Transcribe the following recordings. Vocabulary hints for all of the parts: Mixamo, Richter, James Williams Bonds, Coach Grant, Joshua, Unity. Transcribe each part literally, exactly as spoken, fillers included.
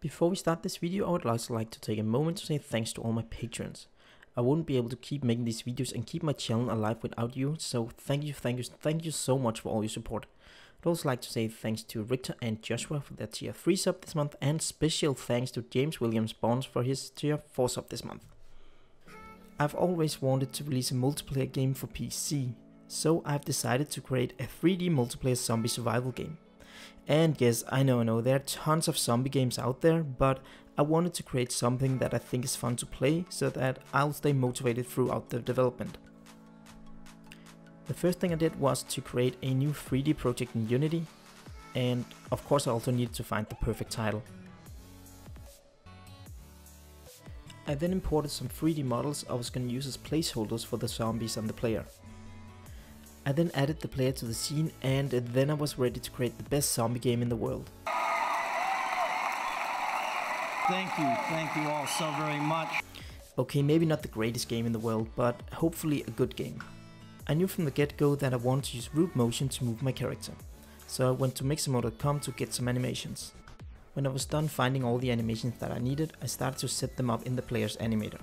Before we start this video, I would also like to take a moment to say thanks to all my patrons. I wouldn't be able to keep making these videos and keep my channel alive without you, so thank you, thank you, thank you so much for all your support. I'd also like to say thanks to Richter and Joshua for their tier three sub this month, and special thanks to James Williams Bonds for his tier four sub this month. I've always wanted to release a multiplayer game for P C, so I've decided to create a three D multiplayer zombie survival game. And yes, I know, I know, there are tons of zombie games out there, but I wanted to create something that I think is fun to play, so that I'll stay motivated throughout the development. The first thing I did was to create a new three D project in Unity, and of course I also needed to find the perfect title. I then imported some three D models I was going to use as placeholders for the zombies and the player. I then added the player to the scene, and then I was ready to create the best zombie game in the world. Thank you, thank you all so very much. Okay, maybe not the greatest game in the world, but hopefully a good game. I knew from the get-go that I wanted to use root motion to move my character, so I went to Mixamo dot com to get some animations. When I was done finding all the animations that I needed, I started to set them up in the player's animator.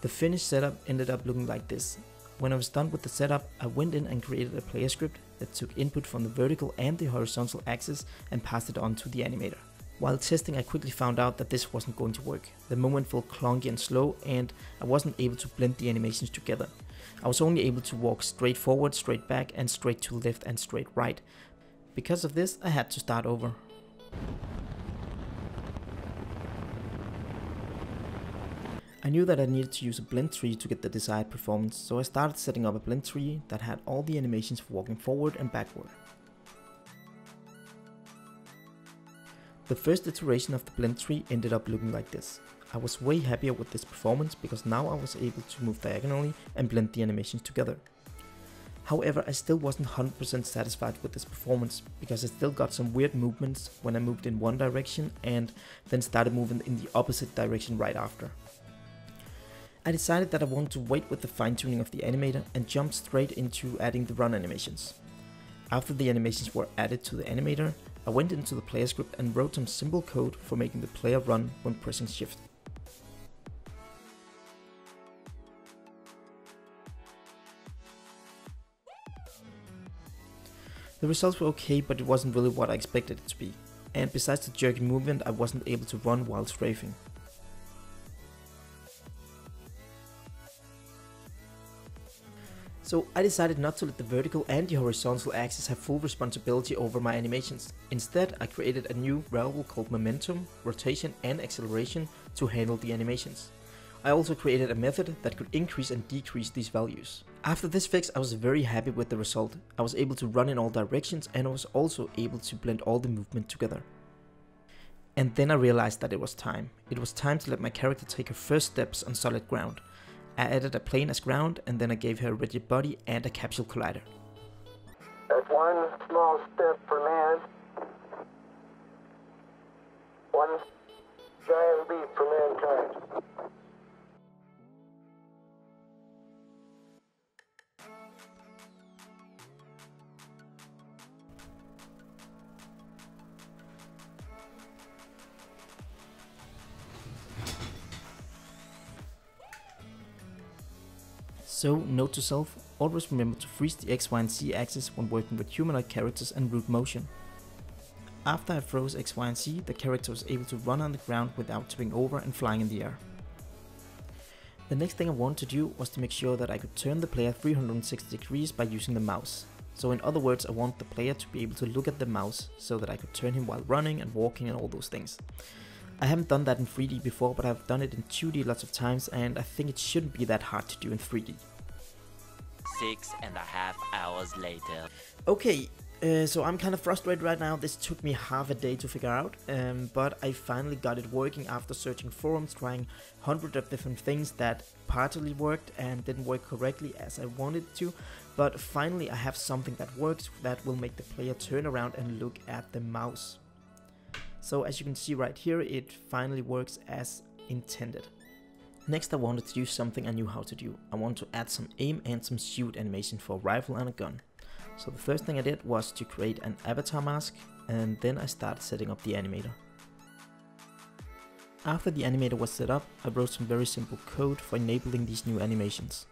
The finished setup ended up looking like this. When I was done with the setup, I went in and created a player script that took input from the vertical and the horizontal axis and passed it on to the animator. While testing, I quickly found out that this wasn't going to work. The movement felt clunky and slow, and I wasn't able to blend the animations together. I was only able to walk straight forward, straight back, and straight to left and straight right. Because of this, I had to start over. I knew that I needed to use a blend tree to get the desired performance, so I started setting up a blend tree that had all the animations for walking forward and backward. The first iteration of the blend tree ended up looking like this. I was way happier with this performance because now I was able to move diagonally and blend the animations together. However, I still wasn't one hundred percent satisfied with this performance, because I still got some weird movements when I moved in one direction and then started moving in the opposite direction right after. I decided that I wanted to wait with the fine-tuning of the animator and jumped straight into adding the run animations. After the animations were added to the animator, I went into the player script and wrote some simple code for making the player run when pressing shift. The results were okay, but it wasn't really what I expected it to be, and besides the jerky movement, I wasn't able to run while strafing. So I decided not to let the vertical and the horizontal axis have full responsibility over my animations. Instead, I created a new variable called momentum, rotation and acceleration to handle the animations. I also created a method that could increase and decrease these values. After this fix, I was very happy with the result. I was able to run in all directions, and I was also able to blend all the movement together. And then I realized that it was time. It was time to let my character take her first steps on solid ground. I added a plane as ground, and then I gave her a rigid body and a capsule collider. That's one small step for man, one giant leap for mankind. So, note to self, always remember to freeze the X, Y and Z axis when working with humanoid characters and root motion. After I froze X, Y and Z, the character was able to run on the ground without tipping over and flying in the air. The next thing I wanted to do was to make sure that I could turn the player three hundred sixty degrees by using the mouse. So in other words, I want the player to be able to look at the mouse, so that I could turn him while running and walking and all those things. I haven't done that in three D before, but I've done it in two D lots of times, and I think it shouldn't be that hard to do in three D. Six and a half hours later. Okay, uh, so I'm kind of frustrated right now. This took me half a day to figure out, um, but I finally got it working after searching forums, trying hundreds of different things that partially worked and didn't work correctly as I wanted it to. But finally I have something that works, that will make the player turn around and look at the mouse. So as you can see right here, it finally works as intended. Next I wanted to do something I knew how to do. I wanted to add some aim and some shoot animation for a rifle and a gun. So the first thing I did was to create an avatar mask, and then I started setting up the animator. After the animator was set up, I wrote some very simple code for enabling these new animations.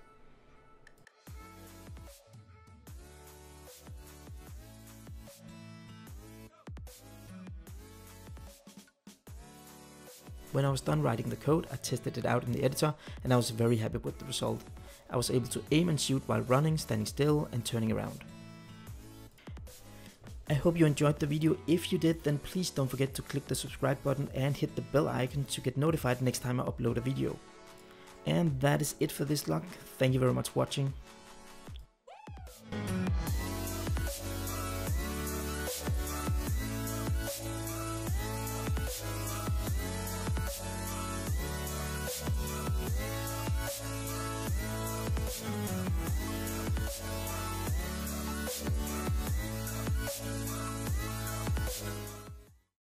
When I was done writing the code, I tested it out in the editor, and I was very happy with the result. I was able to aim and shoot while running, standing still, and turning around. I hope you enjoyed the video. If you did, then please don't forget to click the subscribe button and hit the bell icon to get notified next time I upload a video. And that is it for this vlog. Thank you very much for watching.